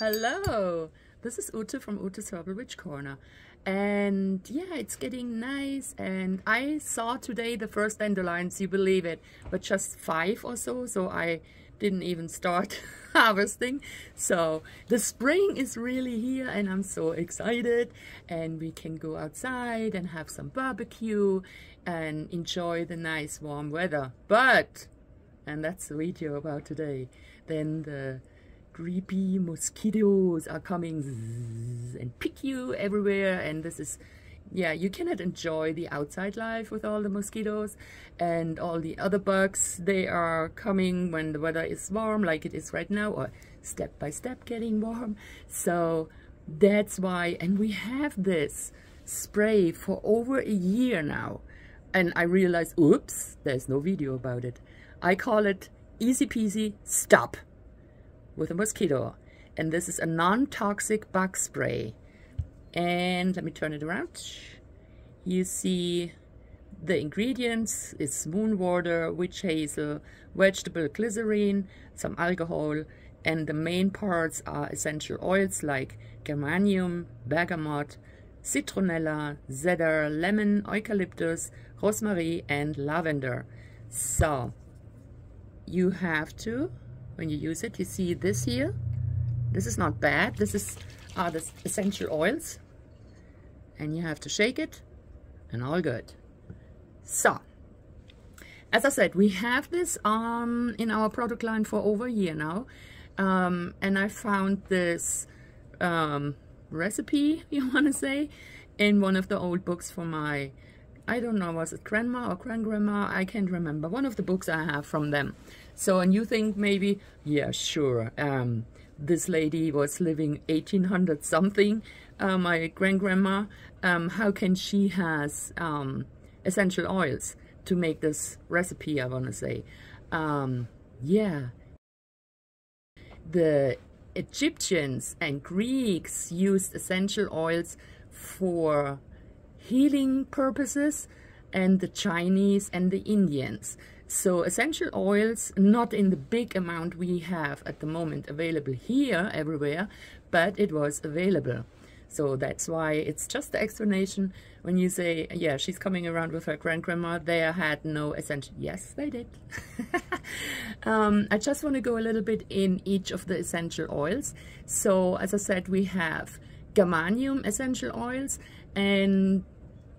Hello, this is Ute from Ute's Herbal Witch Corner, and yeah, it's getting nice. And I saw today the first dandelions, you believe it, but just 5 or so, so I didn't even start harvesting. So the spring is really here and I'm so excited, and we can go outside and have some barbecue and enjoy the nice warm weather. But, and that's the video about today, then the creepy mosquitoes are coming and pick you everywhere, and this is, yeah, you cannot enjoy the outside life with all the mosquitoes and all the other bugs. They are coming when the weather is warm, like it is right now, or step by step getting warm. So that's why, and we have this spray for over a year now, and I realized, oops, there's no video about it. I call it Easy Peasy Stop with a mosquito, and this is a non-toxic bug spray. And let me turn it around. You see the ingredients: it's moon water, witch hazel, vegetable glycerine, some alcohol, and the main parts are essential oils like germanium, bergamot, citronella, cedar, lemon, eucalyptus, rosemary, and lavender. So you have to, when you use it, you see this here. This is not bad. This is the essential oils, and you have to shake it, and all good. So, as I said, we have this in our product line for over a year now, and I found this recipe, you want to say, in one of the old books for my, I don't know, was it grandma or grandgrandma? I can't remember. One of the books I have from them. So, and you think maybe, yeah, sure, this lady was living 1800 something, my grandgrandma. How can she has essential oils to make this recipe, I want to say. Yeah, the Egyptians and Greeks used essential oils for healing purposes, and the Chinese and the Indians. So essential oils, not in the big amount we have at the moment available here everywhere, but it was available. So that's why it's just the explanation when you say, yeah, she's coming around with her grandgrandma, they had no essential. Yes, they did. I just want to go a little bit in each of the essential oils. So as I said, we have germanium essential oils, and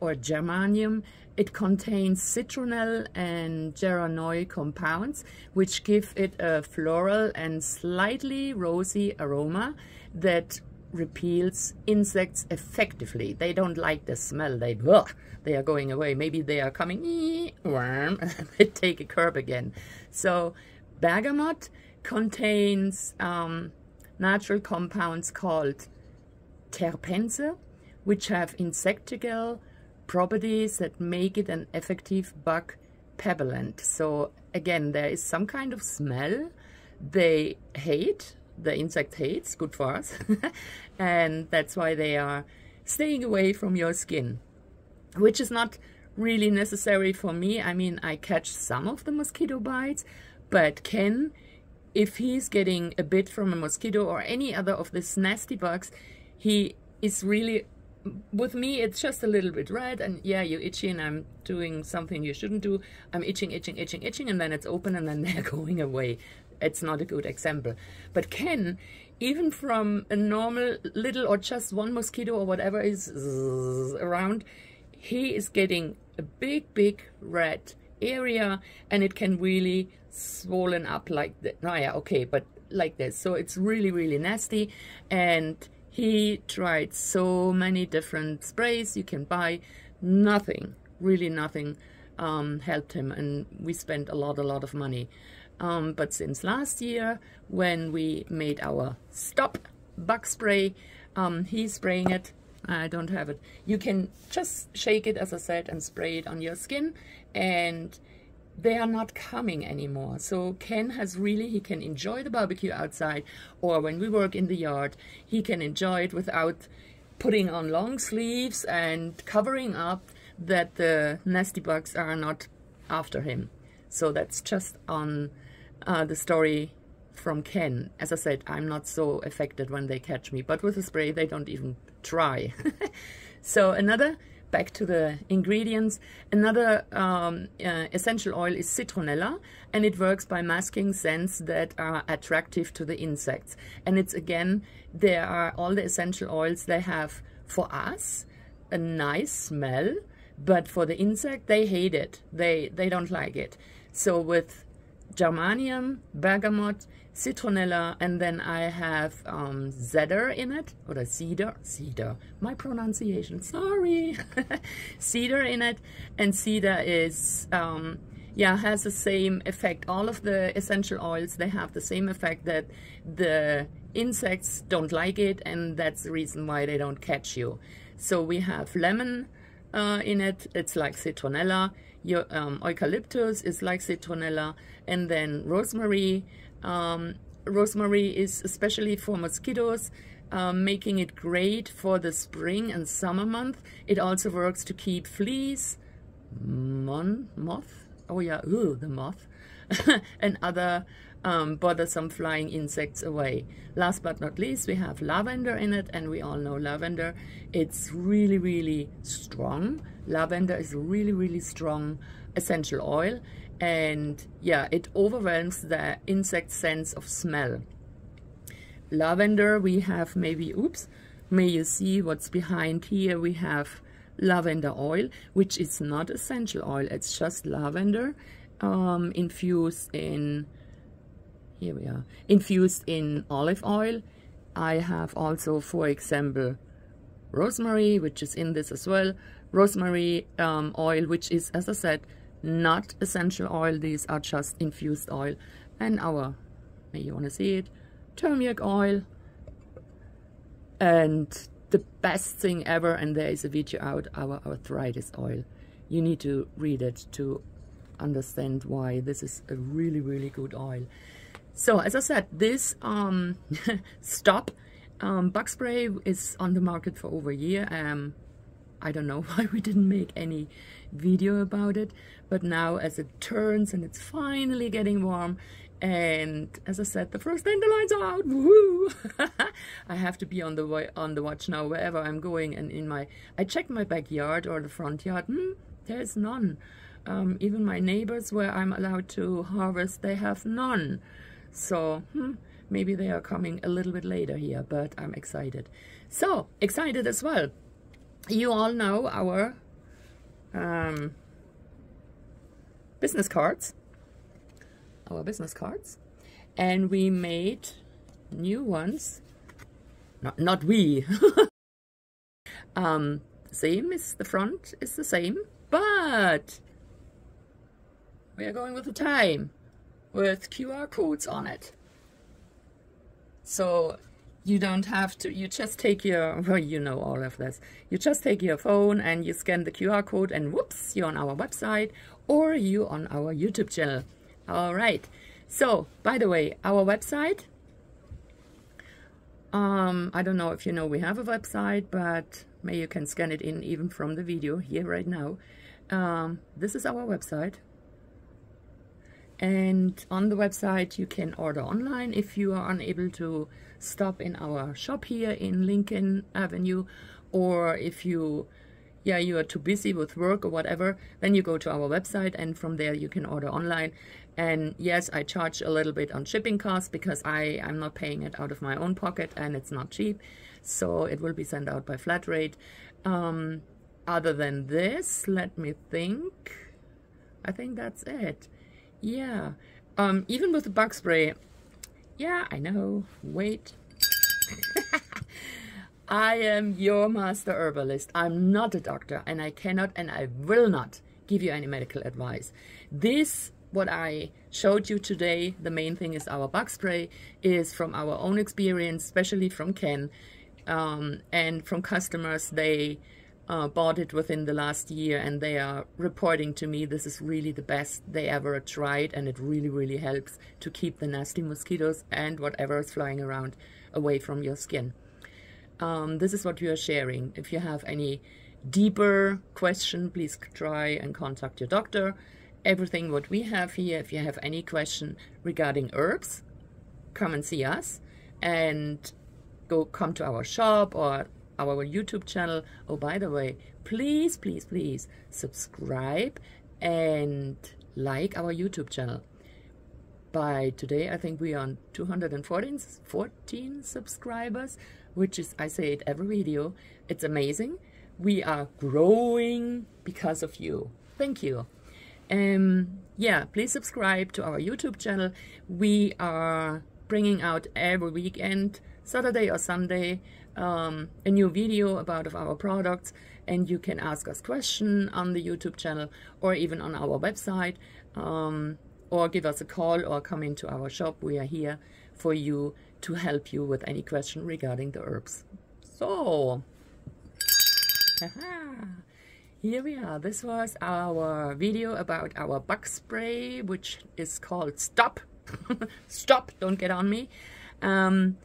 or germanium. It contains citronelle and geranoi compounds, which give it a floral and slightly rosy aroma that repels insects effectively. They don't like the smell. They are going away. Maybe they are coming, worm, they take a curb again. So bergamot contains natural compounds called terpenes, which have insecticidal properties that make it an effective bug repellent. So again, there is some kind of smell they hate, the insect hates, good for us, and that's why they are staying away from your skin, which is not really necessary for me. I mean, I catch some of the mosquito bites, but Ken, if he's getting a bit from a mosquito or any other of these nasty bugs, he is really, with me, it's just a little bit red, and yeah, you're itchy, and I'm doing something you shouldn't do. I'm itching, itching, itching, itching, and then it's open, and then they're going away. It's not a good example. But Ken, even from a normal little or just one mosquito or whatever is around, he is getting a big, big red area, and it can really swollen up like that. Oh, yeah, okay, but like this. So it's really, really nasty, and he tried so many different sprays you can buy. Nothing, really nothing helped him, and we spent a lot of money. But since last year, when we made our Stop bug spray, he's spraying it. I don't have it. You can just shake it, as I said, and spray it on your skin, and they are not coming anymore. So Ken has really, he can enjoy the barbecue outside, or when we work in the yard, he can enjoy it without putting on long sleeves and covering up that the nasty bugs are not after him. So that's just on the story from Ken. As I said, I'm not so affected when they catch me, but with the spray they don't even try. So another, back to the ingredients, another essential oil is citronella, and it works by masking scents that are attractive to the insects. And it's again, there are all the essential oils, they have for us a nice smell, but for the insect they hate it, they don't like it. So with germanium, bergamot, citronella, and then I have cedar in it, or cedar, my pronunciation, sorry, cedar in it, and cedar is, yeah, has the same effect. All of the essential oils, they have the same effect that the insects don't like it, and that's the reason why they don't catch you. So we have lemon in it, it's like citronella. Your eucalyptus is like citronella, and then rosemary. Rosemary is especially for mosquitoes, making it great for the spring and summer month. It also works to keep fleas, moth, oh yeah, ooh, the moth, and other bothersome flying insects away. Last but not least, we have lavender in it, and we all know lavender. It's really, really strong. Lavender is a really, really strong essential oil, and yeah, it overwhelms the insect sense of smell. Lavender, we have maybe, oops, may you see what's behind here? We have lavender oil, which is not essential oil. It's just lavender infused in, here we are, infused in olive oil. I have also, for example, rosemary, which is in this as well. Rosemary oil, which is, as I said, not essential oil. These are just infused oil. And our, maybe you want to see it, turmeric oil. And the best thing ever, and there is a video out, our arthritis oil. You need to read it to understand why this is a really, really good oil. So as I said, this Stop bug spray is on the market for over a year. I don't know why we didn't make any video about it, but now as it turns and it's finally getting warm, and as I said, the first dandelions are out. Woo! I have to be on the way, on the watch now wherever I'm going, and in my, I checked my backyard or the front yard. There's none. Even my neighbors where I'm allowed to harvest, they have none. So maybe they are coming a little bit later here, but I'm excited. So excited as well. You all know our business cards, and we made new ones. Not we. Same is the front is the same, but we are going with the time, with QR codes on it. So you don't have to, you just take your, well, you know all of this. You just take your phone and you scan the QR code and whoops, you're on our website or you on our YouTube channel. All right. So, by the way, our website, I don't know if you know we have a website, but maybe you can scan it in even from the video here right now. This is our website. And on the website you can order online if you are unable to stop in our shop here in Lincoln Avenue, or if you, yeah, you are too busy with work or whatever, then you go to our website and from there you can order online. And yes, I charge a little bit on shipping costs because I'm not paying it out of my own pocket and it's not cheap. So it will be sent out by flat rate. Other than this, let me think. I think that's it. Yeah, even with the bug spray, yeah, I know, wait, I am your master herbalist. I'm not a doctor, and I cannot and I will not give you any medical advice. This, what I showed you today, the main thing is our bug spray, is from our own experience, especially from Ken, and from customers. They bought it within the last year and they are reporting to me this is really the best they ever tried, and it really, really helps to keep the nasty mosquitoes and whatever is flying around away from your skin. This is what we are sharing. If you have any deeper question, please try and contact your doctor. Everything what we have here, if you have any question regarding herbs, come and see us and come to our shop or our YouTube channel. Oh, by the way, please, please, please subscribe and like our YouTube channel. By today, I think we are on 214 subscribers, which is, I say it every video, it's amazing. We are growing because of you. Thank you. Yeah, please subscribe to our YouTube channel. We are bringing out every weekend, Saturday or Sunday, a new video about our products, and you can ask us questions on the YouTube channel or even on our website, or give us a call or come into our shop. We are here for you to help you with any question regarding the herbs. So, here we are. This was our video about our bug spray, which is called Stop. Stop, don't get on me. And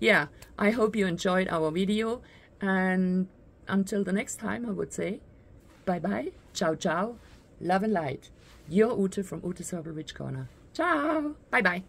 yeah, I hope you enjoyed our video. And until the next time, I would say, bye-bye, ciao, ciao, love and light. Your Ute from Ute's Herbal Witch Corner. Ciao, bye-bye.